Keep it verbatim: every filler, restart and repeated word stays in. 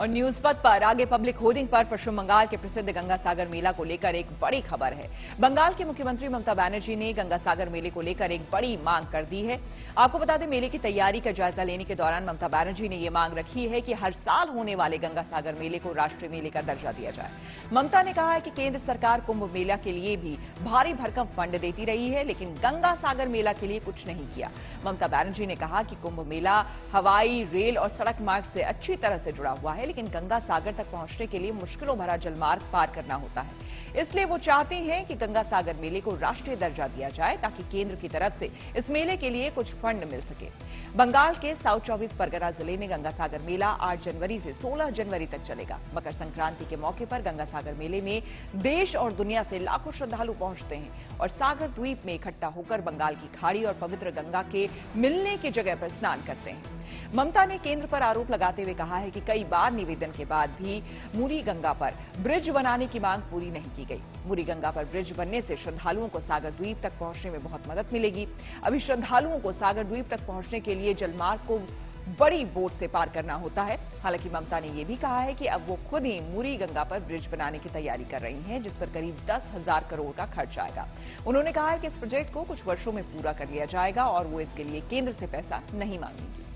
और न्यूज़पथ पर आगे पब्लिक होर्डिंग पर पश्चिम बंगाल के प्रसिद्ध गंगा सागर मेला को लेकर एक बड़ी खबर है। बंगाल की मुख्यमंत्री ममता बनर्जी ने गंगा सागर मेले को लेकर एक बड़ी मांग कर दी है। आपको बता दें, मेले की तैयारी का जायजा लेने के दौरान ममता बनर्जी ने ये मांग रखी है कि हर साल होने वाले गंगा सागर मेले को राष्ट्रीय मेले का दर्जा दिया जाए। ममता ने कहा है कि केंद्र सरकार कुंभ मेला के लिए भी भारी भरकम फंड देती रही है, लेकिन गंगा सागर मेला के लिए कुछ नहीं किया। ममता बनर्जी ने कहा कि कुंभ मेला हवाई, रेल और सड़क मार्ग से अच्छी तरह से जुड़ा हुआ है, लेकिन गंगा सागर तक पहुंचने के लिए मुश्किलों भरा जलमार्ग पार करना होता है। इसलिए वो चाहते हैं कि गंगा सागर मेले को राष्ट्रीय दर्जा दिया जाए ताकि केंद्र की तरफ से इस मेले के लिए कुछ फंड मिल सके। बंगाल के साउथ चौबीस परगना जिले में गंगा सागर मेला आठ जनवरी से सोलह जनवरी तक चलेगा। मकर संक्रांति के मौके पर गंगा सागर मेले में देश और दुनिया से लाखों श्रद्धालु पहुंचते हैं और सागर द्वीप में इकट्ठा होकर बंगाल की खाड़ी और पवित्र गंगा के मिलने की जगह पर स्नान करते हैं। ममता ने केंद्र पर आरोप लगाते हुए कहा है कि कई बार निवेदन के बाद भी मूरी गंगा पर ब्रिज बनाने की मांग पूरी नहीं की गई। मूरी गंगा पर ब्रिज बनने से श्रद्धालुओं को सागर द्वीप तक पहुंचने में बहुत मदद मिलेगी। अभी श्रद्धालुओं को सागर द्वीप तक पहुंचने के लिए जलमार्ग को बड़ी बोट से पार करना होता है। हालांकि ममता ने यह भी कहा है कि अब वो खुद ही मूरी गंगा पर ब्रिज बनाने की तैयारी कर रही हैं, जिस पर करीब दस हजार करोड़ का खर्च आएगा। उन्होंने कहा है कि इस प्रोजेक्ट को कुछ वर्षों में पूरा कर लिया जाएगा और वो इसके लिए केंद्र से पैसा नहीं मांगेगी।